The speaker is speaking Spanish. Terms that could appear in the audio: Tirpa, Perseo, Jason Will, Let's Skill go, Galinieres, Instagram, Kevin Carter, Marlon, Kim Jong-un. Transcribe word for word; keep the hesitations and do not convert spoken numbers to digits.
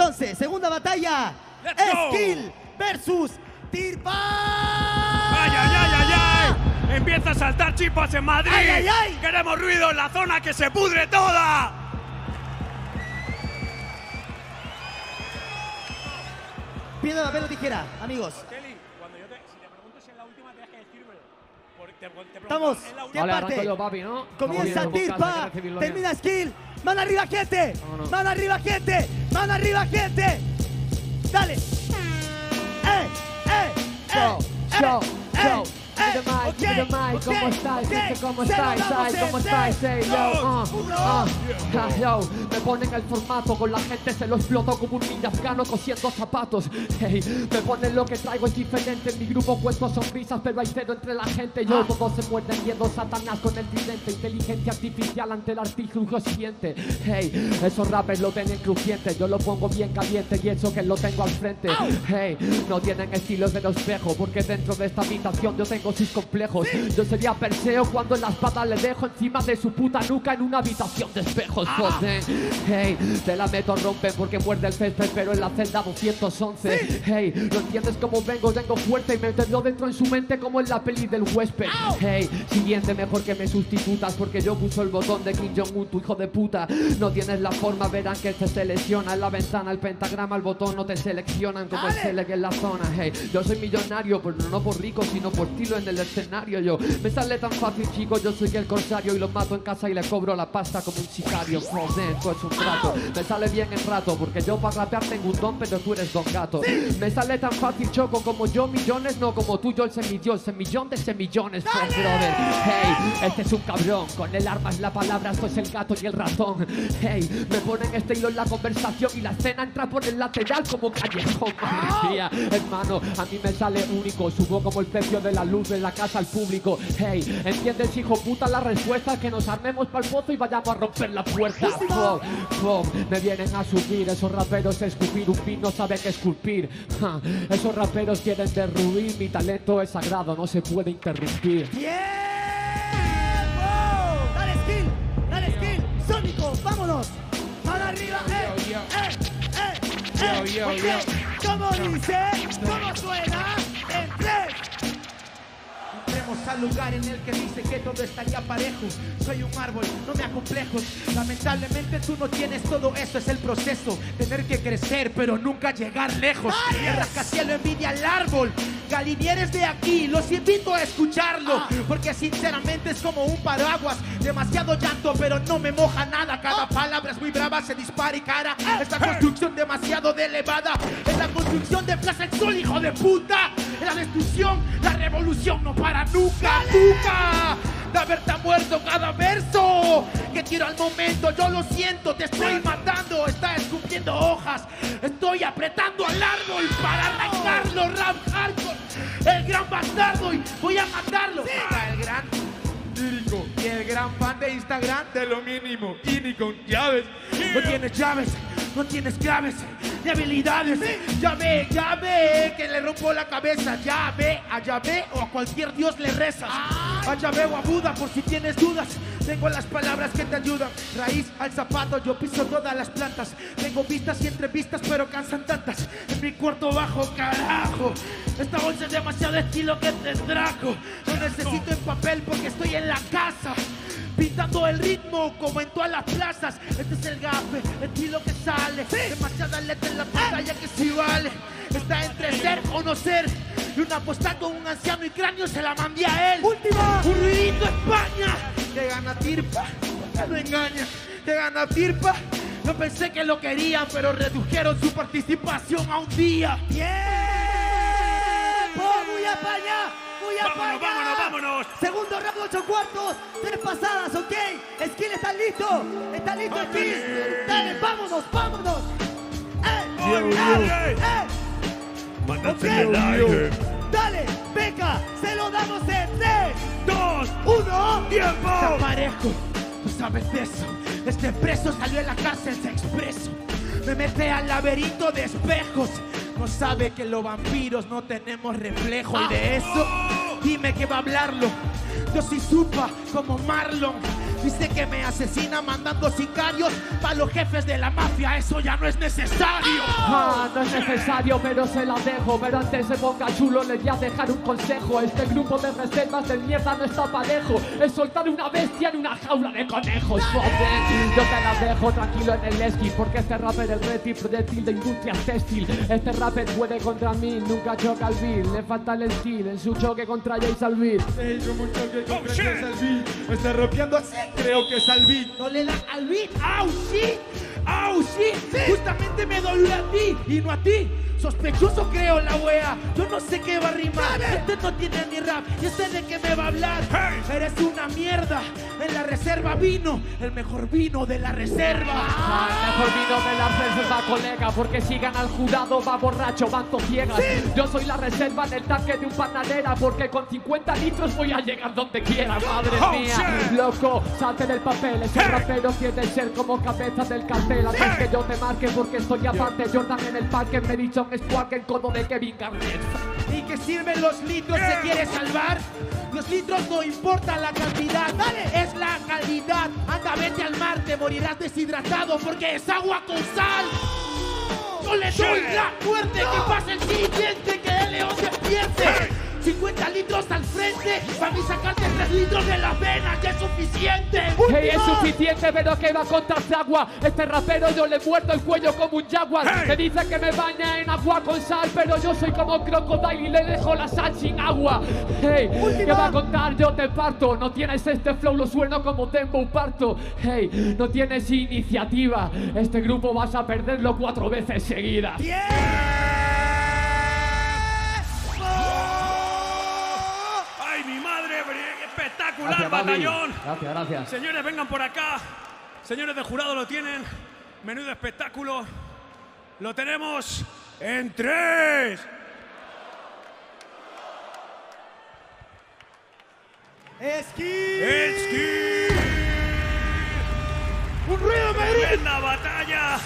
Entonces, segunda batalla. Skill versus Tirpa. ¡Ay, ay, ay, ay! Empieza a saltar chispas en Madrid. ¡Ay, ay, ay! Queremos ruido en la zona que se pudre toda. Piedra, papel o tijera, amigos. Teli, cuando yo te, si te pregunto si es la última, tienes que decírmelo. Estamos, ¿qué parte? Yo, papi, ¿no? Comienza Tirpa, termina Skill. ¡Mano arriba, gente! No, no. ¡Mano arriba, gente! ¡Mano arriba, gente! ¡Dale! ¡Eh! ¡Eh! ¡Eh! ¡Show! ¡Show! ¡Eh! ¡Eh! ¿Cómo estáis? ¿Cómo estáis? ¿Cómo estáis? ¡Yo! Me ponen el formato, con la gente se lo exploto como un niño afgano cosiendo zapatos. Hey, me ponen lo que traigo, es diferente. En mi grupo cuento sonrisas, pero hay cero entre la gente. Yo, todos se muerden miedo, Satanás con el tridente. Inteligencia artificial ante el artilugio siguiente. Hey, esos rappers lo tienen crujiente. Yo lo pongo bien caliente y eso que lo tengo al frente. Hey, no tienen estilos de los espejo, porque dentro de esta habitación yo tengo sus complejos. Yo sería Perseo cuando la espada le dejo encima de su puta nuca en una habitación de espejos. Joder. Hey, te la meto rompe porque muerde el césped, pero en la celda doscientos once. Hey, no entiendes cómo vengo, vengo fuerte y me meterlo dentro en su mente como en la peli del huésped. Hey, siguiente, mejor que me sustitutas porque yo puso el botón de Kim Jong-un, tu hijo de puta. No tienes la forma, verán que te selecciona en la ventana, el pentagrama, el botón, no te seleccionan como el select en la zona. Hey, yo soy millonario, pero no por rico, sino por estilo en el escenario. Yo me sale tan fácil, chicos, yo soy el corsario y los mato en casa y les cobro la pasta como un sicario. Joder, tú eres un trato, me sale bien el rato porque yo para rapear tengo un don, pero tú eres don gato. Me sale tan fácil, choco como yo, millones, no como tú, yo el semidios, semillón de semillones, pues, brother. Hey, este es un cabrón, con el arma es la palabra, esto es el gato y el ratón. Hey, me ponen este hilo en la conversación y la escena entra por el lateral como callejón. Madre mía, hermano, a mí me sale único, subo como el precio de la luz de la casa al público. Hey, ¿entiendes, hijo puta, la respuesta? Que nos armemos pa'l pozo y vayamos a romper la puerta. Pop, pop, me vienen a subir esos raperos a escupir, un pin no sabe qué esculpir. Ja, esos raperos quieren derruir, mi talento es sagrado, no se puede interrumpir. ¡Tiempo! ¡Dale, Skill! ¡Dale, Skill! ¡Sónico, vámonos! ¡Para arriba! ¡Eh! ¡Eh! ¡Eh! ¡Eh! ¡Eh! ¿Cómo dice? ¿Cómo suena? ¡En tres! Al lugar en el que dice que todo estaría parejo. Soy un árbol, no me acomplejos. Lamentablemente tú no tienes todo eso. Es el proceso, tener que crecer pero nunca llegar lejos. El rascacielos envidia al árbol. Galinieres de aquí, los invito a escucharlo, ah. porque sinceramente es como un paraguas. Demasiado llanto pero no me moja nada. Cada ah. palabra es muy brava, se dispara y cara. Esta construcción demasiado de elevada. Es la construcción de Plaza del Sol, hijo de puta. La destrucción, la revolución no para nunca. Nunca, nunca, de haberte muerto cada verso que tiro al momento. Yo lo siento, te estoy matando, está escupiendo hojas, estoy apretando al árbol para arrancarlo. Rap hardcore, el gran bastardo, y voy a matarlo. Sí. Para el gran lírico y el gran fan de Instagram, de lo mínimo, y ni con llaves. No tienes llaves, no tienes claves de habilidades. Ya ve, ya ve que le rompo la cabeza. Ya ve, a Yahvé o a cualquier dios le rezas. A Yahvé o a Buda por si tienes dudas. Tengo las palabras que te ayudan. Raíz al zapato, yo piso todas las plantas. Tengo vistas y entrevistas, pero cansan tantas. En mi cuarto bajo, carajo. Esta bolsa es demasiado estilo que te trajo. No necesito en papel porque estoy en la casa. Pintando el ritmo como en todas las plazas. Este es el gafe, estilo que sale. Demasiada letra en la pantalla que sí vale. Está entre ser o no ser. Y una apuesta con un anciano y cráneo se la mandé a él. ¡Última! Un ruidito España. Que gana Tirpa, no engaña. Que gana Tirpa. No pensé que lo querían, pero redujeron su participación a un día. ¡Yeah! ¡Muy apaña! ¡Muy apaña! ¡Vámonos, vámonos, vámonos! Segundo round, ocho cuartos, tres pasadas, ¿ok? Skill, ¿estás listo? ¿Estás listo, Skill? ¡Dale, vámonos, vámonos! ¡Eh! ¡Dale! ¡Eh! ¡Ok! ¡Dale! ¡Beca! ¡Se lo damos en tres, dos, uno! ¡Tiempo! Te aparejo, tú sabes de eso. Este preso salió de la cárcel, se expreso. Me mete al laberinto de espejos. No sabe que los vampiros no tenemos reflejo. Y de eso, dime que va a hablarlo. Yo soy supa como Marlon. Dice que me asesina mandando sicarios para los jefes de la mafia. Eso ya no es necesario. Ah, no es necesario, pero se la dejo. Pero antes se ponga chulo, le voy a dejar un consejo. Este grupo de reservas de mierda no está parejo. Es soltar una bestia en una jaula de conejos. Joder, yo te la dejo tranquilo en el esquí, porque este rapper es retil, proyectil de industria textil. Este rapper puede contra mí, nunca choca al beat. Le falta el skill en su choque contra Jason Will. Está rapeando así, creo que es al beat. No le da al beat. ¡Au, sí! ¡Au, sí! sí! Justamente me dolió a ti y no a ti. Sospechoso creo la wea. Yo no sé qué va a rimar. ¡Dale! Este no tiene ni rap. Y este de qué me va a hablar. Hey. Eres una mierda. En la reserva vino. El mejor vino de la reserva. Ah, el mejor vino de la reserva, colega. Porque si gana el jurado va borracho, banco ciegas. Sí. Yo soy la reserva en el tanque de un panadera. Porque con cincuenta litros voy a llegar donde quiera. Madre oh, mía. Shit. Loco, salte del papel. Ese hey. rapero quiere ser como cabeza del cartel. Antes hey. que yo te marque porque estoy aparte. Yeah. Jordan en el parque me he dicho es cualquier codo de Kevin Carter. ¿Y que sirven los litros? ¿Se quiere salvar? Los litros no importa la cantidad, ¡dale! Es la calidad. Anda, vete al mar, te morirás deshidratado porque es agua con sal. ¡No le doy la muerte! ¡Que pase el siguiente, que el león se pierde! cincuenta litros al frente, para mí sacarte tres litros de la vena, ya es suficiente. Hey, es suficiente, pero que va contra agua. Este rapero yo le muerdo el cuello como un jaguar. Hey. Me dice que me baña en agua con sal, pero yo soy como un crocodile y le dejo la sal sin agua. Hey, Última. ¿Qué va a contar? Yo te parto. No tienes este flow, lo sueno como tempo parto. Hey, no tienes iniciativa. Este grupo vas a perderlo cuatro veces seguidas. Yeah. Gracias, batallón. Gracias, gracias. Señores, vengan por acá. Señores de jurado, lo tienen. Menudo espectáculo. Lo tenemos en tres. ¡Esquí! ¡Esquí! ¡Un ruido, Madrid! ¡Tremenda batalla!